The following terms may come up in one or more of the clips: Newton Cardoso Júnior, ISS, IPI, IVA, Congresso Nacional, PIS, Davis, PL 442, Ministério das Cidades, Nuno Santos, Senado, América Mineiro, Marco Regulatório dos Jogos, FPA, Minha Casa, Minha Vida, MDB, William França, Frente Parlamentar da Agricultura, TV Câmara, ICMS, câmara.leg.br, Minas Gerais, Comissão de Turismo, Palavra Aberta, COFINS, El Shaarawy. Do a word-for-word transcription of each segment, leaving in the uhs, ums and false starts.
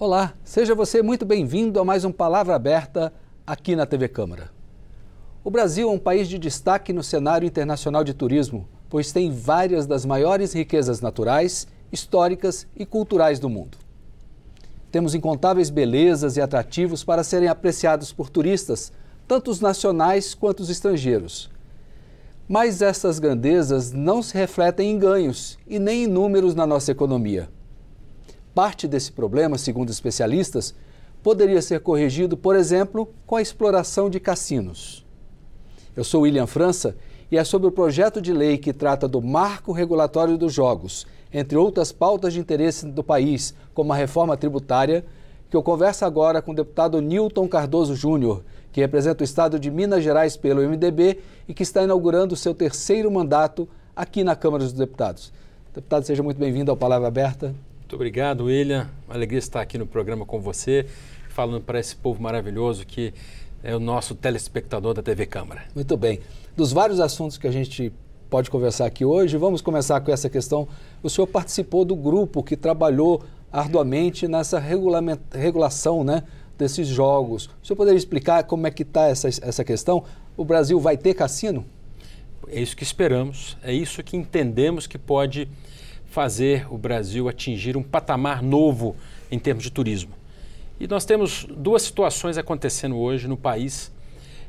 Olá, seja você muito bem-vindo a mais um Palavra Aberta aqui na T V Câmara. O Brasil é um país de destaque no cenário internacional de turismo, pois tem várias das maiores riquezas naturais, históricas e culturais do mundo. Temos incontáveis belezas e atrativos para serem apreciados por turistas, tanto os nacionais quanto os estrangeiros. Mas essas grandezas não se refletem em ganhos e nem em números na nossa economia. Parte desse problema, segundo especialistas, poderia ser corrigido, por exemplo, com a exploração de cassinos. Eu sou William França e é sobre o projeto de lei que trata do Marco Regulatório dos Jogos, entre outras pautas de interesse do país, como a reforma tributária, que eu converso agora com o deputado Newton Cardoso Júnior, que representa o estado de Minas Gerais pelo M D B e que está inaugurando o seu terceiro mandato aqui na Câmara dos Deputados. Deputado, seja muito bem-vindo ao Palavra Aberta. Muito obrigado, William. Uma alegria estar aqui no programa com você, falando para esse povo maravilhoso que é o nosso telespectador da T V Câmara. Muito bem. Dos vários assuntos que a gente pode conversar aqui hoje, vamos começar com essa questão. O senhor participou do grupo que trabalhou arduamente nessa regulação, né, desses jogos. O senhor poderia explicar como é que está essa, essa questão? O Brasil vai ter cassino? É isso que esperamos, é isso que entendemos que pode fazer o Brasil atingir um patamar novo em termos de turismo. E nós temos duas situações acontecendo hoje no país,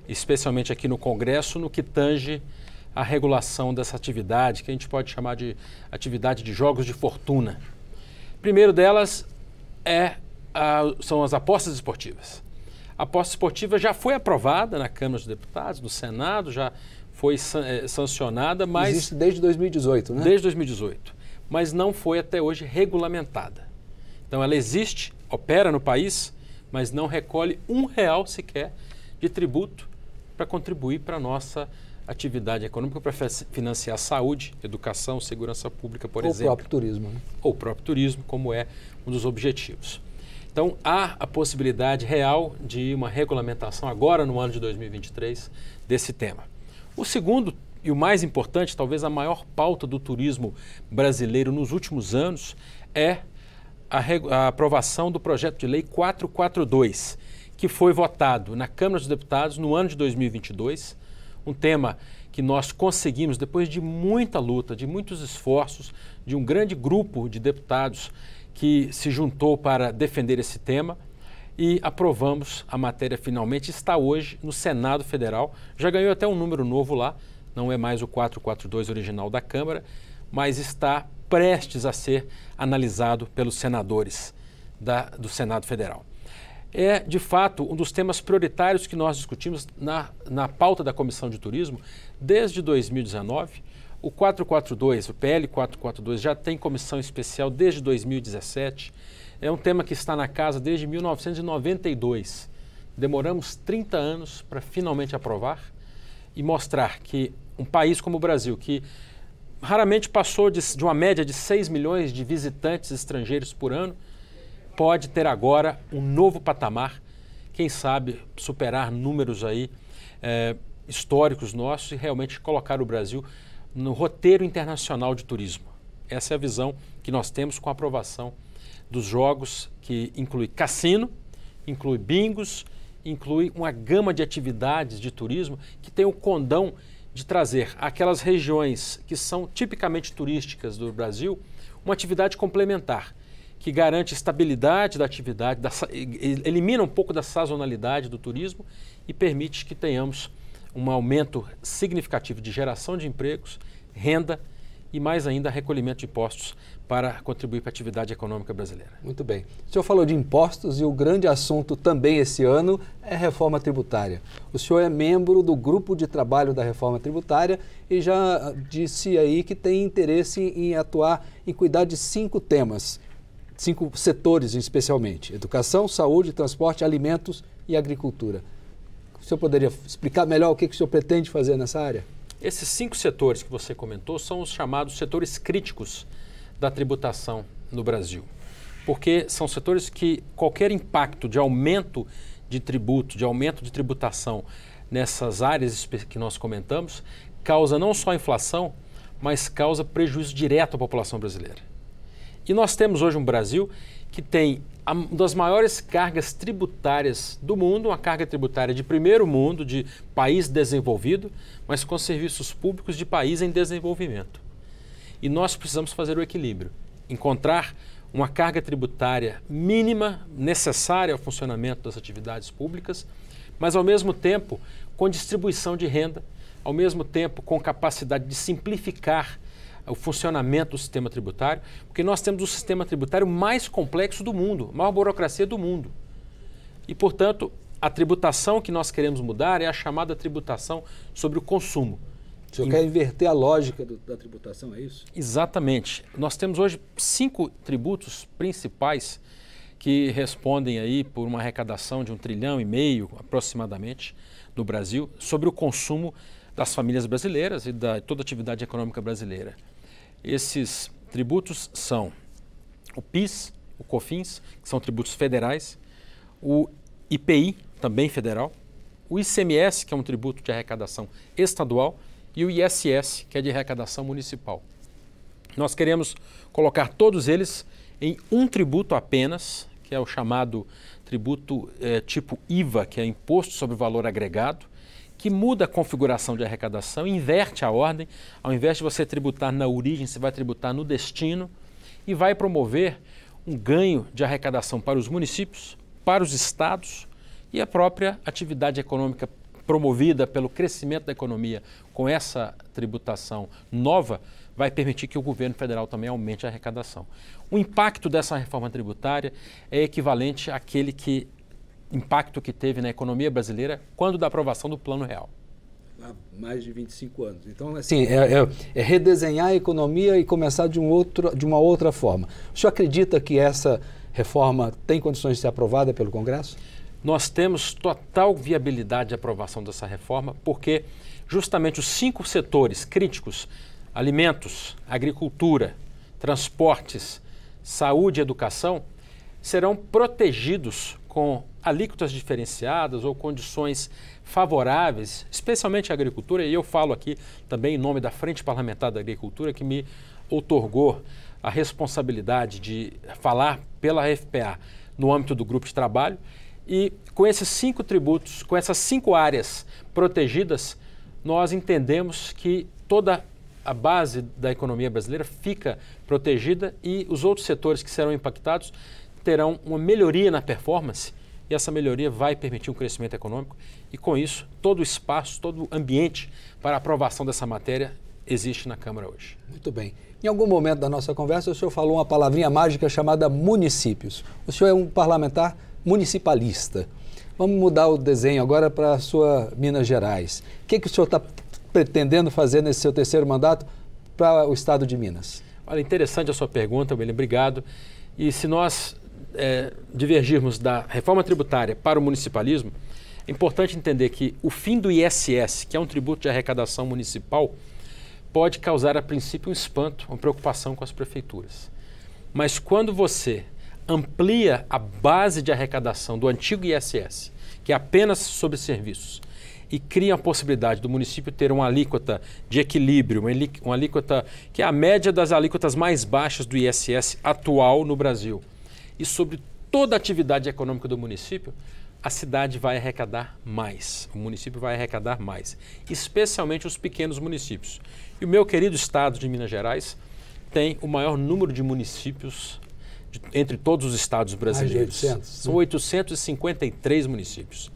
especialmente aqui no Congresso, no que tange a regulação dessa atividade, que a gente pode chamar de atividade de jogos de fortuna. Primeiro delas é a, são as apostas esportivas. A aposta esportiva já foi aprovada na Câmara dos Deputados, no Senado, já foi san, é, sancionada, mas... Existe desde dois mil e dezoito, né? Desde dois mil e dezoito, mas não foi até hoje regulamentada. Então ela existe, opera no país, mas não recolhe um real sequer de tributo para contribuir para a nossa atividade econômica, para financiar saúde, educação, segurança pública, por exemplo. Ou o próprio turismo. Né? Ou o próprio turismo, como é um dos objetivos. Então há a possibilidade real de uma regulamentação agora no ano de dois mil e vinte e três desse tema. O segundo e o mais importante, talvez a maior pauta do turismo brasileiro nos últimos anos, é a, a aprovação do projeto de lei quatrocentos e quarenta e dois, que foi votado na Câmara dos Deputados no ano de dois mil e vinte e dois, um tema que nós conseguimos, depois de muita luta, de muitos esforços, de um grande grupo de deputados que se juntou para defender esse tema, e aprovamos a matéria finalmente, está hoje no Senado Federal, já ganhou até um número novo lá, não é mais o quatrocentos e quarenta e dois original da Câmara, mas está prestes a ser analisado pelos senadores da, do Senado Federal. É, de fato, um dos temas prioritários que nós discutimos na, na pauta da Comissão de Turismo desde dois mil e dezenove. O quatrocentos e quarenta e dois, o P L quatrocentos e quarenta e dois, já tem comissão especial desde dois mil e dezessete. É um tema que está na casa desde mil novecentos e noventa e dois. Demoramos trinta anos para finalmente aprovar e mostrar que um país como o Brasil, que raramente passou de, de uma média de seis milhões de visitantes estrangeiros por ano, pode ter agora um novo patamar, quem sabe superar números aí é, históricos nossos e realmente colocar o Brasil no roteiro internacional de turismo. Essa é a visão que nós temos com a aprovação dos jogos, que inclui cassino, inclui bingos, inclui uma gama de atividades de turismo que tem o condão de trazer aquelas regiões que são tipicamente turísticas do Brasil uma atividade complementar, que garante estabilidade da atividade, da, elimina um pouco da sazonalidade do turismo e permite que tenhamos um aumento significativo de geração de empregos, renda e mais ainda recolhimento de impostos para contribuir para a atividade econômica brasileira. Muito bem. O senhor falou de impostos e o grande assunto também esse ano é a reforma tributária. O senhor é membro do grupo de trabalho da reforma tributária e já disse aí que tem interesse em atuar, em cuidar de cinco temas. Cinco setores, especialmente: educação, saúde, transporte, alimentos e agricultura. O senhor poderia explicar melhor o que o senhor pretende fazer nessa área? Esses cinco setores que você comentou são os chamados setores críticos da tributação no Brasil, porque são setores que qualquer impacto de aumento de tributo, de aumento de tributação nessas áreas que nós comentamos, causa não só inflação, mas causa prejuízo direto à população brasileira. E nós temos hoje um Brasil que tem uma das maiores cargas tributárias do mundo, uma carga tributária de primeiro mundo, de país desenvolvido, mas com serviços públicos de país em desenvolvimento. E nós precisamos fazer o equilíbrio, encontrar uma carga tributária mínima, necessária ao funcionamento das atividades públicas, mas ao mesmo tempo com distribuição de renda, ao mesmo tempo com capacidade de simplificar o funcionamento do sistema tributário, porque nós temos o sistema tributário mais complexo do mundo, a maior burocracia do mundo. E, portanto, a tributação que nós queremos mudar é a chamada tributação sobre o consumo. O senhor quer inverter a lógica do, da tributação, é isso? Exatamente. Nós temos hoje cinco tributos principais que respondem aí por uma arrecadação de um trilhão e meio, aproximadamente, no Brasil, sobre o consumo das famílias brasileiras e da toda a atividade econômica brasileira. Esses tributos são o PIS, o COFINS, que são tributos federais, o I P I, também federal, o I C M S, que é um tributo de arrecadação estadual, e o I S S, que é de arrecadação municipal. Nós queremos colocar todos eles em um tributo apenas, que é o chamado tributo eh, tipo I V A, que é Imposto sobre Valor Agregado, que muda a configuração de arrecadação, inverte a ordem. Ao invés de você tributar na origem, você vai tributar no destino e vai promover um ganho de arrecadação para os municípios, para os estados e a própria atividade econômica promovida pelo crescimento da economia com essa tributação nova, vai permitir que o governo federal também aumente a arrecadação. O impacto dessa reforma tributária é equivalente àquele que, impacto que teve na economia brasileira quando da aprovação do Plano Real. Há mais de vinte e cinco anos. Então, assim, é, é, é redesenhar a economia e começar de, um outro, de uma outra forma. O senhor acredita que essa reforma tem condições de ser aprovada pelo Congresso? Nós temos total viabilidade de aprovação dessa reforma, porque justamente os cinco setores críticos, alimentos, agricultura, transportes, saúde e educação, serão protegidos com alíquotas diferenciadas ou condições favoráveis, especialmente a agricultura, e eu falo aqui também em nome da Frente Parlamentar da Agricultura, que me outorgou a responsabilidade de falar pela F P A no âmbito do grupo de trabalho. E com esses cinco tributos, com essas cinco áreas protegidas, nós entendemos que toda a base da economia brasileira fica protegida e os outros setores que serão impactados terão uma melhoria na performance e essa melhoria vai permitir um crescimento econômico e, com isso, todo o espaço, todo o ambiente para a aprovação dessa matéria existe na Câmara hoje. Muito bem. Em algum momento da nossa conversa, o senhor falou uma palavrinha mágica chamada municípios. O senhor é um parlamentar municipalista. Vamos mudar o desenho agora para a sua Minas Gerais. O que, que o senhor está pretendendo fazer nesse seu terceiro mandato para o estado de Minas? Olha, interessante a sua pergunta, William. Obrigado. E se nós é, divergirmos da reforma tributária para o municipalismo, é importante entender que o fim do I S S, que é um tributo de arrecadação municipal, pode causar a princípio um espanto, uma preocupação com as prefeituras. Mas quando você amplia a base de arrecadação do antigo I S S, que é apenas sobre serviços, e cria a possibilidade do município ter uma alíquota de equilíbrio, uma alíquota que é a média das alíquotas mais baixas do I S S atual no Brasil. E sobre toda a atividade econômica do município, a cidade vai arrecadar mais, o município vai arrecadar mais, especialmente os pequenos municípios. E o meu querido estado de Minas Gerais tem o maior número de municípios de, entre todos os estados brasileiros. oitocentos. São oitocentos e cinquenta e três municípios.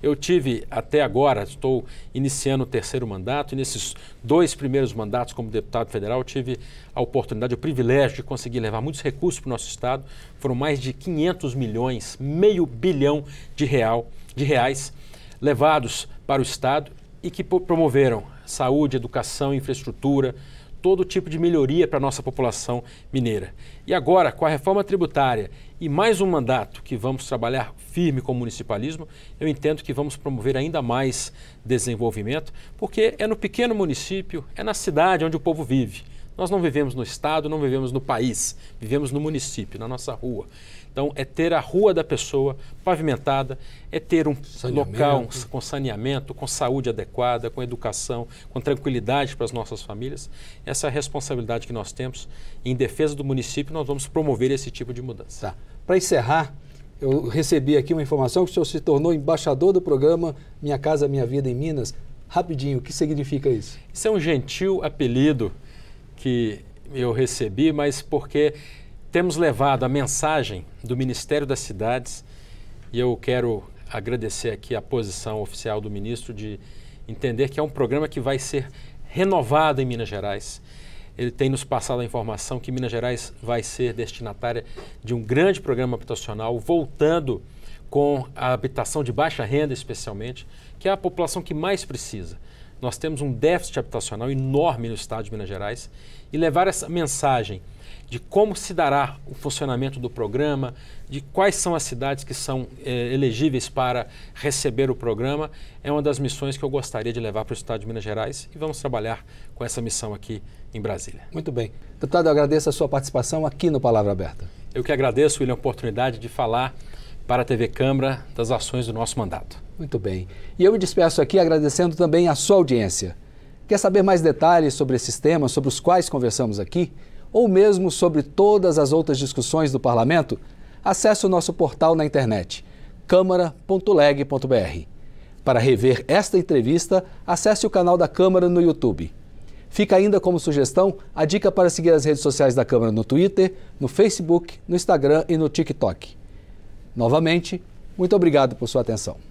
Eu tive até agora, estou iniciando o terceiro mandato, e nesses dois primeiros mandatos como deputado federal, tive a oportunidade, o privilégio de conseguir levar muitos recursos para o nosso estado. Foram mais de quinhentos milhões, meio bilhão de, real, de reais levados para o estado e que promoveram saúde, educação, infraestrutura, todo tipo de melhoria para a nossa população mineira. E agora, com a reforma tributária e mais um mandato que vamos trabalhar firme com o municipalismo, eu entendo que vamos promover ainda mais desenvolvimento, porque é no pequeno município, é na cidade onde o povo vive. Nós não vivemos no estado, não vivemos no país, vivemos no município, na nossa rua. Então, é ter a rua da pessoa pavimentada, é ter um local com saneamento, com saúde adequada, com educação, com tranquilidade para as nossas famílias. Essa é a responsabilidade que nós temos. Em defesa do município, nós vamos promover esse tipo de mudança. Tá. Para encerrar, eu recebi aqui uma informação que o senhor se tornou embaixador do programa Minha Casa, Minha Vida em Minas. Rapidinho, o que significa isso? Isso é um gentil apelido que eu recebi, mas porque temos levado a mensagem do Ministério das Cidades, e eu quero agradecer aqui a posição oficial do ministro de entender que é um programa que vai ser renovado em Minas Gerais. Ele tem nos passado a informação que Minas Gerais vai ser destinatária de um grande programa habitacional, voltando com a habitação de baixa renda especialmente, que é a população que mais precisa. Nós temos um déficit habitacional enorme no estado de Minas Gerais, e levar essa mensagem de como se dará o funcionamento do programa, de quais são as cidades que são eh, elegíveis para receber o programa, é uma das missões que eu gostaria de levar para o estado de Minas Gerais, e vamos trabalhar com essa missão aqui em Brasília. Muito bem. Deputado, eu agradeço a sua participação aqui no Palavra Aberta. Eu que agradeço, William, a oportunidade de falar para a T V Câmara das ações do nosso mandato. Muito bem. E eu me despeço aqui agradecendo também a sua audiência. Quer saber mais detalhes sobre esses temas, sobre os quais conversamos aqui, ou mesmo sobre todas as outras discussões do Parlamento? Acesse o nosso portal na internet, câmara ponto leg ponto br. Para rever esta entrevista, acesse o canal da Câmara no YouTube. Fica ainda como sugestão a dica para seguir as redes sociais da Câmara no Twitter, no Facebook, no Instagram e no TikTok. Novamente, muito obrigado por sua atenção.